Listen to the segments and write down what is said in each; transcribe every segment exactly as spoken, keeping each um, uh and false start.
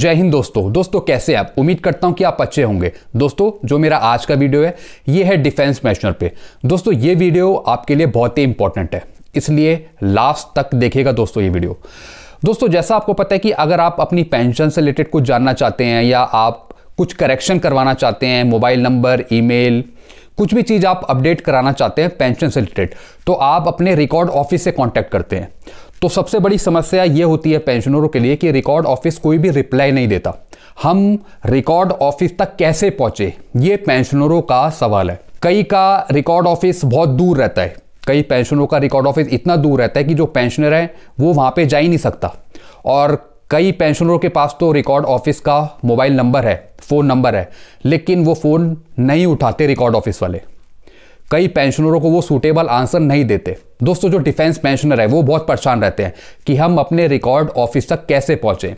जय हिंद दोस्तों। दोस्तों कैसे आप, उम्मीद करता हूं कि आप अच्छे होंगे। दोस्तों जो मेरा आज का वीडियो है ये है डिफेंस मैशनर पे। दोस्तों ये वीडियो आपके लिए बहुत ही इंपॉर्टेंट है, इसलिए लास्ट तक देखिएगा दोस्तों ये वीडियो। दोस्तों जैसा आपको पता है कि अगर आप अपनी पेंशन से रिलेटेड कुछ जानना चाहते हैं या आप कुछ करेक्शन करवाना चाहते हैं, मोबाइल नंबर, ईमेल, कुछ भी चीज़ आप अपडेट कराना चाहते हैं पेंशन से रिलेटेड, तो आप अपने रिकॉर्ड ऑफिस से कॉन्टैक्ट करते हैं। तो सबसे बड़ी समस्या ये होती है पेंशनरों के लिए कि रिकॉर्ड ऑफिस कोई भी रिप्लाई नहीं देता। हम रिकॉर्ड ऑफिस तक कैसे पहुंचे, ये पेंशनरों का सवाल है। कई का रिकॉर्ड ऑफिस बहुत दूर रहता है, कई पेंशनरों का रिकॉर्ड ऑफिस इतना दूर रहता है कि जो पेंशनर है वो वहाँ पर जा ही नहीं सकता। और कई पेंशनरों के पास तो रिकॉर्ड ऑफिस का मोबाइल नंबर है, फ़ोन नंबर है, लेकिन वो फ़ोन नहीं उठाते रिकॉर्ड ऑफिस वाले। कई पेंशनरों को वो सूटेबल आंसर नहीं देते। दोस्तों जो डिफेंस पेंशनर है वो बहुत परेशान रहते हैं कि हम अपने रिकॉर्ड ऑफिस तक कैसे पहुँचें।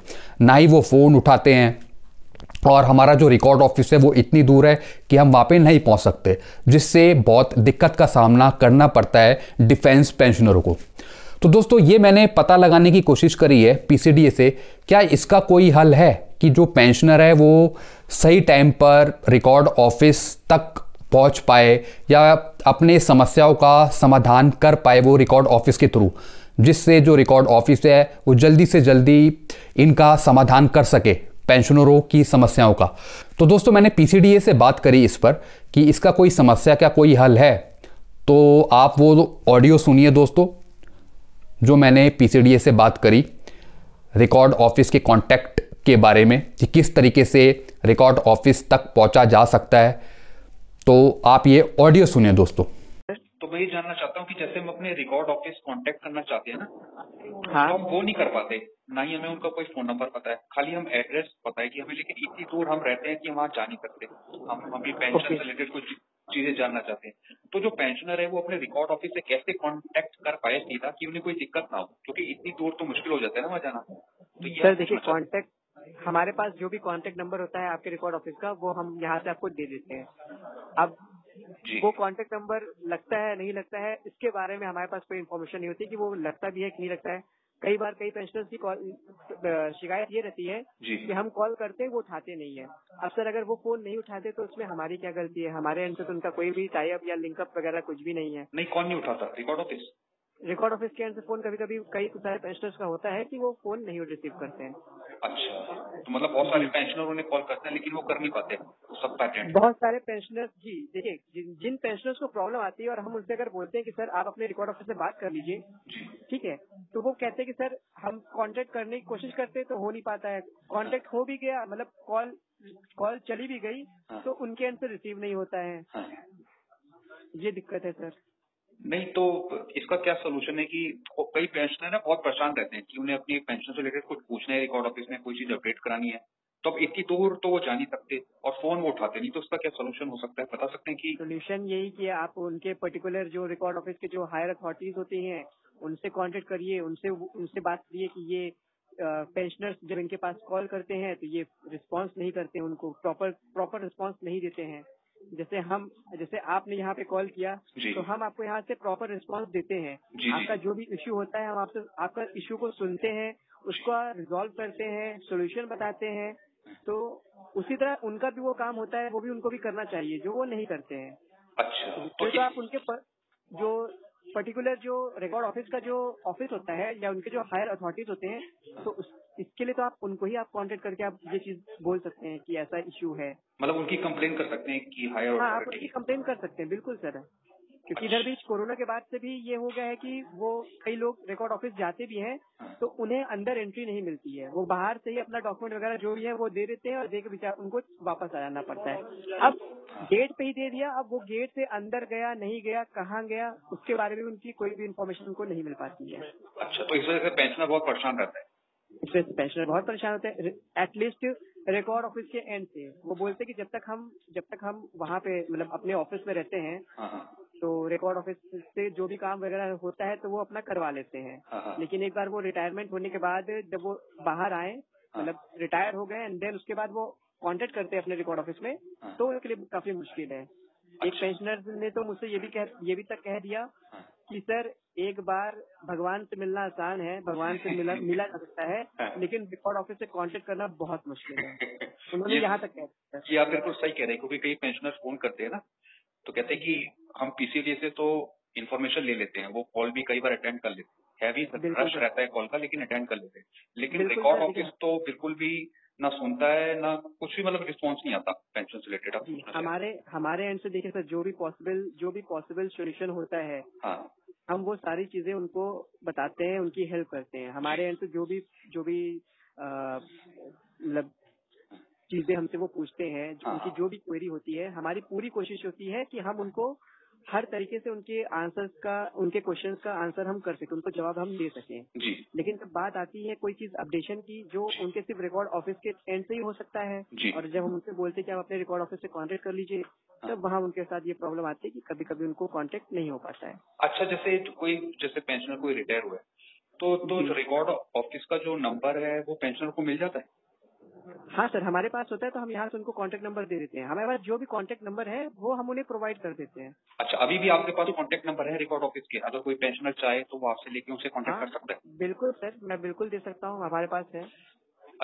ना ही वो फ़ोन उठाते हैं और हमारा जो रिकॉर्ड ऑफिस है वो इतनी दूर है कि हम वहाँ पे नहीं पहुँच सकते, जिससे बहुत दिक्कत का सामना करना पड़ता है डिफेंस पेंशनरों को। तो दोस्तों ये मैंने पता लगाने की कोशिश करी है पीसीडीए से, क्या इसका कोई हल है कि जो पेंशनर है वो सही टाइम पर रिकॉर्ड ऑफिस तक पहुंच पाए या अपने समस्याओं का समाधान कर पाए वो रिकॉर्ड ऑफिस के थ्रू, जिससे जो रिकॉर्ड ऑफिस है वो जल्दी से जल्दी इनका समाधान कर सके पेंशनरों की समस्याओं का। तो दोस्तों मैंने पीसीडीए से बात करी इस पर कि इसका कोई समस्या, क्या कोई हल है। तो आप वो ऑडियो सुनिए दोस्तों जो मैंने पीसीडीए से बात करी रिकॉर्ड ऑफिस के कांटेक्ट के बारे में कि किस तरीके से रिकॉर्ड ऑफिस तक पहुंचा जा सकता है। तो आप ये ऑडियो सुनिए दोस्तों। तो मैं ये जानना चाहता हूँ कि जैसे हम अपने रिकॉर्ड ऑफिस कांटेक्ट करना चाहते हैं ना, हाँ। तो हम वो नहीं कर पाते, ना ही हमें उनका कोई फोन नंबर पता है, खाली हम एड्रेस पता है कि हमें, लेकिन इतनी दूर हम रहते हैं कि वहाँ जा नहीं सकते। हम अपनी पेंशन से रिलेटेड कुछ चीजें जानना चाहते हैं, तो जो पेंशनर है वो अपने रिकॉर्ड ऑफिस से कैसे कांटेक्ट कर पाए सीधा कि उन्हें कोई दिक्कत ना हो, क्योंकि इतनी दूर तो मुश्किल हो जाता है ना वहाँ जाना। तो सर देखिए, कांटेक्ट हमारे पास जो भी कांटेक्ट नंबर होता है आपके रिकॉर्ड ऑफिस का, वो हम यहाँ से आपको दे देते हैं। अब वो कांटेक्ट नंबर लगता है नहीं लगता है, इसके बारे में हमारे पास कोई इन्फॉर्मेशन नहीं होती कि वो लगता भी है कि नहीं लगता है। कई बार कई पेंशनर्स की शिकायत ये रहती है कि हम कॉल करते हैं वो उठाते नहीं है। अब सर अगर वो फोन नहीं उठाते तो उसमें हमारी क्या गलती है, हमारे एंड से तो उनका कोई भी टाई अप या लिंकअप वगैरह कुछ भी नहीं है। नहीं, कौन नहीं उठाता? रिकॉर्ड ऑफिस रिकॉर्ड ऑफिस के एंड से फोन कभी कभी कई सारे पेंशनर्स का होता है कि वो फोन नहीं रिसीव करते हैं। अच्छा, तो मतलब बहुत सारे पेंशनर उन्हें कॉल करते हैं लेकिन वो कर नहीं पाते सब पैटर्न। बहुत सारे पेंशनर्स जी देखिए, जिन, जिन पेंशनर्स को प्रॉब्लम आती है और हम उनसे अगर बोलते हैं कि सर आप अपने रिकॉर्ड ऑफिस से बात कर लीजिए, ठीक है, तो वो कहते हैं कि सर हम कांटेक्ट करने की कोशिश करते हैं तो हो नहीं पाता है। कांटेक्ट हो भी गया, मतलब कॉल कॉल चली भी गई, तो उनके एंड से रिसीव नहीं होता है। ये दिक्कत है सर। नहीं तो इसका क्या सोल्यूशन है कि कई पेंशनर ना बहुत परेशान रहते हैं कि उन्हें अपनी पेंशन से रिलेटेड कुछ पूछना है, रिकॉर्ड ऑफिस में कोई चीज अपडेट करानी है, तो अब इतनी दूर तो वो जा नहीं सकते और फोन वो उठाते नहीं, तो उसका क्या सोल्यूशन हो सकता है, बता सकते हैं? कि सोल्यूशन यही कि आप उनके पर्टिकुलर जो रिकॉर्ड ऑफिस के जो हायर अथॉरिटीज होती हैं उनसे कॉन्टेक्ट करिए, उनसे उनसे बात करिए कि ये पेंशनर्स जब इनके पास कॉल करते हैं तो ये रिस्पॉन्स नहीं करते, उनको प्रॉपर प्रॉपर रिस्पॉन्स नहीं देते हैं। जैसे हम जैसे आपने यहाँ पे कॉल किया तो हम आपको यहाँ से प्रॉपर रिस्पांस देते हैं। आपका जो भी इश्यू होता है हम आपसे आपका इश्यू को सुनते हैं, उसको रिजॉल्व करते हैं, सॉल्यूशन बताते हैं। तो उसी तरह उनका भी वो काम होता है, वो भी उनको भी करना चाहिए जो वो नहीं करते हैं। अच्छा, तो, तो आप उनके पर, जो पर्टिकुलर जो रिकॉर्ड ऑफिस का जो ऑफिस होता है या उनके जो हायर अथॉरिटीज होते हैं, तो इसके लिए तो आप उनको ही आप कांटेक्ट करके आप ये चीज बोल सकते हैं कि ऐसा इश्यू है, मतलब उनकी कंप्लेन कर सकते हैं कि हायर, हाँ, आप उनकी कंप्लेन कर सकते हैं बिल्कुल सर। क्योंकि इधर भी कोरोना के बाद से भी ये हो गया है कि वो कई लोग रिकॉर्ड ऑफिस जाते भी हैं तो उन्हें अंदर एंट्री नहीं मिलती है, वो बाहर से ही अपना डॉक्यूमेंट वगैरह जो भी है वो दे देते हैं और दे के बेचारा उनको वापस आ जाना पड़ता है। अब गेट पे ही दे दिया, अब वो गेट से अंदर गया नहीं गया कहाँ गया, उसके बारे में उनकी कोई भी इन्फॉर्मेशन उनको नहीं मिल पाती है। अच्छा, तो इस वजह से पेंशनर बहुत परेशान रहता है। इससे पेंशनर बहुत परेशान होते हैं, एटलीस्ट रिकॉर्ड ऑफिस के एंड से वो बोलते हैं कि जब तक हम जब तक हम वहाँ पे मतलब अपने ऑफिस में रहते हैं तो रिकॉर्ड ऑफिस से जो भी काम वगैरह होता है तो वो अपना करवा लेते हैं, लेकिन एक बार वो रिटायरमेंट होने के बाद जब वो बाहर आए मतलब रिटायर हो गए एंड देन उसके बाद वो कॉन्टेक्ट करते हैं अपने रिकॉर्ड ऑफिस में, तो उनके लिए काफी मुश्किल है। एक पेंशनर ने तो मुझसे ये भी कह ये भी तक कह दिया कि सर एक बार भगवान से मिलना आसान है, भगवान से मिला मिला जा सकता है, लेकिन रिकॉर्ड ऑफिस से कांटेक्ट करना बहुत मुश्किल है। उन्होंने यहाँ तक कह दिया। जी आप बिल्कुल सही कह रहे हैं, क्योंकि कई पेंशनर्स फोन करते हैं ना तो कहते हैं कि हम पीसीडीए से तो इन्फॉर्मेशन ले लेते हैं, वो कॉल भी कई बार अटेंड कर लेते हैं, हैवी रश रहता है कॉल का लेकिन अटेंड कर लेते हैं, लेकिन रिकॉर्ड ऑफिस तो बिल्कुल भी ना सुनता है ना कुछ भी, मतलब रिस्पांस नहीं आता पेंशन से रिलेटेड। हमारे हमारे एंड से देखिए सर, जो भी पॉसिबल जो भी पॉसिबल सोल्यूशन होता है हाँ। हम वो सारी चीजें उनको बताते हैं, उनकी हेल्प करते हैं। हमारे एंड से जो भी जो भी मतलब चीजें हमसे वो पूछते हैं, उनकी जो भी क्वेरी होती है, हमारी पूरी कोशिश होती है कि हम उनको हर तरीके से उनके आंसर्स का, उनके क्वेश्चंस का आंसर हम कर सकें, उनको जवाब हम दे सकें। जी। लेकिन जब बात आती है कोई चीज अपडेशन की जो उनके सिर्फ रिकॉर्ड ऑफिस के एंड से ही हो सकता है, और जब हम उनसे बोलते हैं कि आप अपने रिकॉर्ड ऑफिस से कांटेक्ट कर लीजिए, तब तो वहाँ उनके साथ ये प्रॉब्लम आती है कि कभी कभी उनको कांटेक्ट नहीं हो पाता है। अच्छा, जैसे कोई जैसे पेंशनर कोई रिटायर हुआ है तो, तो रिकॉर्ड ऑफिस का जो नंबर है वो पेंशनर को मिल जाता है? हाँ सर, हमारे पास होता है तो हम यहाँ से उनको कांटेक्ट नंबर दे देते हैं। हमारे पास जो भी कांटेक्ट नंबर है वो हम उन्हें प्रोवाइड कर देते हैं। अच्छा, अभी भी आपके पास कांटेक्ट नंबर है रिकॉर्ड ऑफिस के, अगर कोई पेंशनर चाहे तो वो आपसे लेके उनसे कांटेक्ट कर सकता है? बिल्कुल सर, मैं बिल्कुल दे सकता हूँ, हमारे पास है।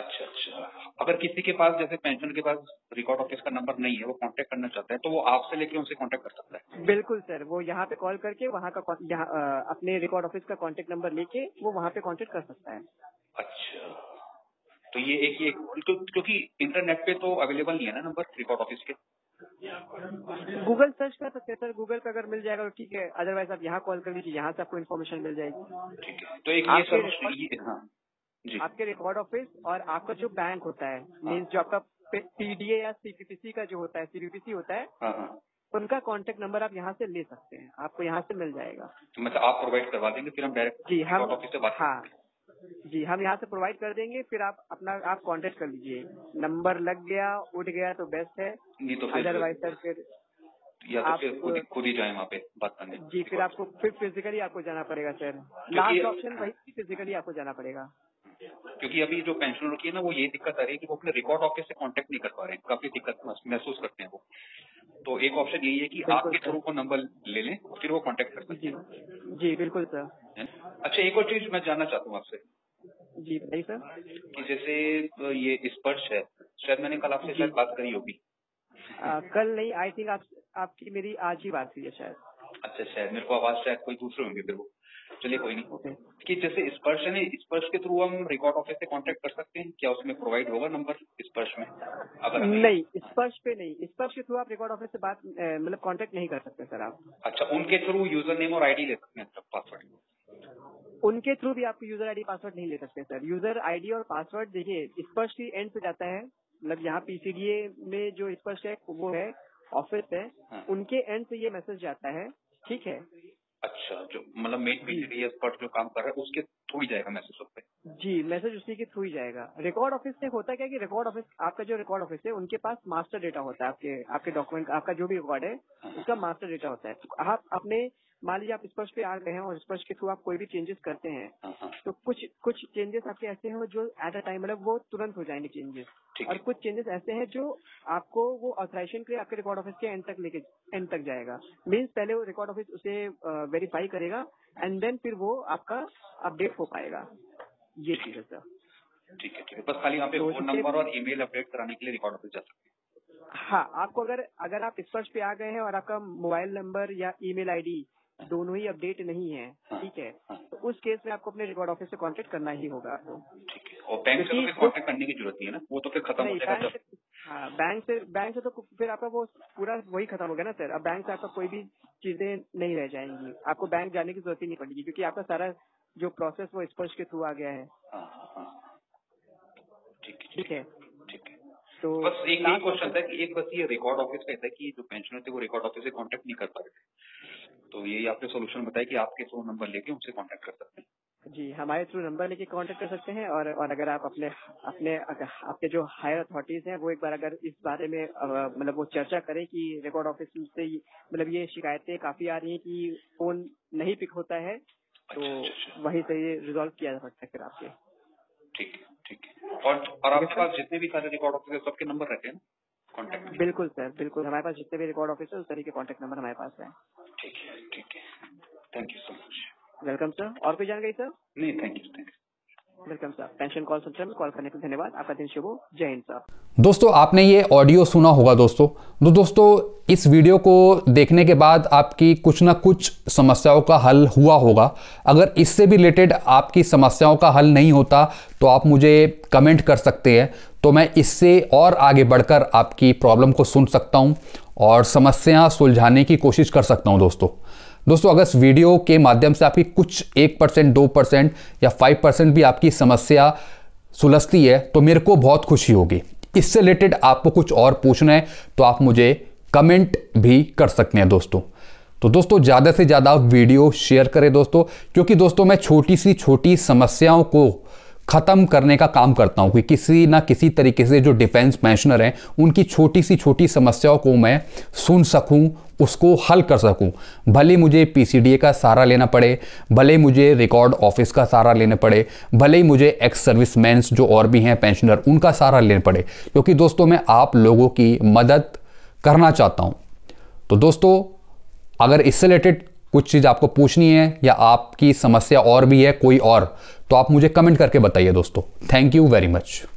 अच्छा अच्छा, अगर किसी के पास जैसे पेंशनर के पास रिकॉर्ड ऑफिस का नंबर नहीं है, वो कांटेक्ट करना चाहता है तो वो आपसे लेके उनसे कांटेक्ट कर सकता है? बिल्कुल सर, वो यहाँ पे कॉल करके वहाँ का अपने रिकॉर्ड ऑफिस का कांटेक्ट नंबर लेके वो वहाँ पे कांटेक्ट कर सकता है। अच्छा, तो ये एक ये क्योंकि इंटरनेट पे तो अवेलेबल नहीं है ना नंबर रिकॉर्ड ऑफिस के? गूगल सर्च कर सकते हैं सर, गूगल पे अगर मिल जाएगा तो ठीक है, अदरवाइज आप यहाँ कॉल कर लीजिए, यहाँ से आपको इन्फॉर्मेशन मिल जाएगी। ठीक है, तो एक ये सर्विस हाँ जी, आपके रिकॉर्ड ऑफिस और आपका जो बैंक होता है मीन्स जो आपका पीडीए या सीबीपीसी का जो होता है सीबीपीसी होता है, उनका कांटेक्ट नंबर आप यहाँ से ले सकते हैं, आपको यहाँ से मिल जाएगा। मतलब आप प्रोवाइड करवा देंगे फिर हम डायरेक्ट रिकॉर्ड ऑफिस से बात? हाँ जी, हम यहाँ से प्रोवाइड कर देंगे, फिर आप अपना आप कांटेक्ट कर लीजिए। नंबर लग गया उठ गया तो बेस्ट है, नहीं तो अदरवाइज सर फिर या तो फिर खुद खुद ही जाए वहाँ पे बात करने। जी, फिर आपको फिर फिजिकली आपको जाना पड़ेगा सर, लास्ट ऑप्शन वही, फिजिकली आपको जाना पड़ेगा। क्योंकि अभी जो पेंशनर की है ना वो ये दिक्कत आ रही है कि वो अपने रिकॉर्ड ऑफिस से कांटेक्ट नहीं कर पा रहे हैं, काफी दिक्कत महसूस करते हैं वो। तो एक ऑप्शन यही है कि आपके थ्रू को नंबर ले लें, फिर वो कांटेक्ट कर सकते हैं। जी बिल्कुल सर। अच्छा, एक और चीज मैं जानना चाहता हूँ आपसे। जी भाई सर, कि जैसे ये स्पर्श है, शायद मैंने कल आपसे शायद बात करी होगी। कल नहीं, आई थिंक आप, आपकी मेरी आज ही बात हुई है शायद। अच्छा, शायद मेरे को आवाज शायद कोई दूसरे होंगे फिर वो, चलिए कोई नहीं। okay. कि जैसे स्पर्श है ना, स्पर्श के थ्रू हम रिकॉर्ड ऑफिस से कांटेक्ट कर सकते हैं क्या? उसमें प्रोवाइड होगा नंबर स्पर्श में? अगर नहीं, स्पर्श पे नहीं, स्पर्श के थ्रू आप रिकॉर्ड ऑफिस से बात मतलब कांटेक्ट नहीं कर सकते सर आप। अच्छा, उनके थ्रू यूजर नेम और आईडी ले सकते हैं पासवर्ड? उनके थ्रू भी आप यूजर आईडी पासवर्ड नहीं ले सकते सर। यूजर आईडी और पासवर्ड देखिए स्पर्श की एंड पे जाता है, मतलब यहाँ पीसीडीए में जो स्पर्श है वो है ऑफिस है, उनके एंड से ये मैसेज जाता है, ठीक है? अच्छा, जो मतलब मेन पीसीडीए पर जो काम कर रहा है उसके थ्रू ही जाएगा मैसेज उस पे? जी, मैसेज उसी के थ्रू ही जाएगा। रिकॉर्ड ऑफिस से होता क्या कि रिकॉर्ड ऑफिस आपका जो रिकॉर्ड ऑफिस है उनके पास मास्टर डेटा होता है, आपके आपके डॉक्यूमेंट आपका जो भी रिकॉर्ड है उसका मास्टर डेटा होता है। तो आप अपने मान लीजिए आप स्पर्श पे आ गए हैं और स्पर्श के थ्रू आप कोई भी चेंजेस करते हैं तो कुछ कुछ चेंजेस आपके ऐसे हैं जो एट अ टाइम मतलब वो तुरंत हो जाएंगे चेंजेस, और कुछ चेंजेस ऐसे हैं जो आपको वो ऑथराइजेशन के आपके रिकॉर्ड ऑफिस के एंड तक लेके एंड तक जाएगा। मीन्स पहले वो रिकॉर्ड ऑफिस उसे वेरीफाई करेगा एंड देन फिर वो आपका अपडेट हो पाएगा। ये चीज है सर। ठीक है ठीक है, बस खाली यहाँ पे फोन नंबर और ईमेल अपडेट कराने के लिए रिकॉर्ड ऑफिस जा सकते हैं? हाँ, आपको अगर अगर आप स्पर्श पे आ गए हैं और आपका मोबाइल नंबर या ईमेल आईडी दोनों ही अपडेट नहीं है, ठीक है, तो उस केस में आपको अपने रिकॉर्ड ऑफिस से कांटेक्ट करना ही होगा आपको। ठीक है, और बैंक से तो कांटेक्ट करने की जरूरत नहीं है ना, वो तो फिर खत्म हो जाएगा। हाँ, बैंक से बैंक से तो फिर आपका वो पूरा वही खत्म हो गया ना सर। अब बैंक से आपका कोई भी चीजें नहीं रह जाएंगी, आपको बैंक जाने की जरूरत ही नहीं पड़ेगी क्योंकि आपका सारा जो प्रोसेस वो स्पर्श के थ्रू आ गया है। ठीक है ठीक है, तो बस एक ही क्वेश्चन था कि एक बस ये रिकॉर्ड ऑफिस का था कि जो पेंशनर थे वो रिकॉर्ड ऑफिस से कांटेक्ट नहीं कर पा रहे थे, तो यही आपने सोल्यूशन बताया कि आपके थ्रू नंबर लेके उनसे कांटेक्ट कर सकते हैं। जी, हमारे थ्रू नंबर लेके कांटेक्ट कर सकते हैं, और और अगर आप अपने अपने आपके जो हायर अथॉरिटीज हैं वो एक बार अगर इस बारे में मतलब वो चर्चा करें कि रिकॉर्ड ऑफिस से मतलब ये शिकायतें काफी आ रही हैं कि फोन नहीं पिक होता है, तो वहीं से ये रिजॉल्व किया जा सकता है फिर आपके। ठीक है ठीक है, और और आपके पास जितने भी सारे रिकॉर्ड ऑफिस सबके नंबर रहते हैं ना कॉन्टेक्ट? बिल्कुल सर बिल्कुल, हमारे पास जितने भी रिकॉर्ड ऑफिस है उस तरीके कॉन्टेक्ट नंबर हमारे पास है। ठीक है ठीक है। Thank you so much. Welcome sir. और कोई जानकारी सर? नहीं, thank you thank you. Welcome sir. Pension call centre में कॉल करने के लिए धन्यवाद। आपका दिन शुभ हो। जय हिंद सर। दोस्तों आपने ये ऑडियो सुना होगा। दोस्तों तो दोस्तों इस वीडियो को देखने के बाद आपकी कुछ ना कुछ समस्याओं का हल हुआ होगा। अगर इससे भी रिलेटेड आपकी समस्याओं का हल नहीं होता तो आप मुझे कमेंट कर सकते हैं, तो मैं इससे और आगे बढ़कर आपकी प्रॉब्लम को सुन सकता हूं और समस्याएं सुलझाने की कोशिश कर सकता हूं। दोस्तों दोस्तों अगर इस वीडियो के माध्यम से आपकी कुछ एक परसेंट दो परसेंट या फाइव परसेंट भी आपकी समस्या सुलझती है तो मेरे को बहुत खुशी होगी। इससे रिलेटेड आपको कुछ और पूछना है तो आप मुझे कमेंट भी कर सकते हैं दोस्तों। तो दोस्तों ज़्यादा से ज़्यादा वीडियो शेयर करें दोस्तों, क्योंकि दोस्तों मैं छोटी सी छोटी समस्याओं को ख़त्म करने का काम करता हूं कि किसी ना किसी तरीके से जो डिफेंस पेंशनर हैं उनकी छोटी सी छोटी समस्याओं को मैं सुन सकूं, उसको हल कर सकूं। भले मुझे पीसीडीए का सहारा लेना पड़े, भले मुझे रिकॉर्ड ऑफिस का सहारा लेना पड़े, भले मुझे एक्स सर्विसमैन जो और भी हैं पेंशनर उनका सहारा लेना पड़े, क्योंकि दोस्तों मैं आप लोगों की मदद करना चाहता हूं। तो दोस्तों अगर इससे रिलेटेड कुछ चीज़ आपको पूछनी है या आपकी समस्या और भी है कोई और, तो आप मुझे कमेंट करके बताइए दोस्तों। Thank you very much.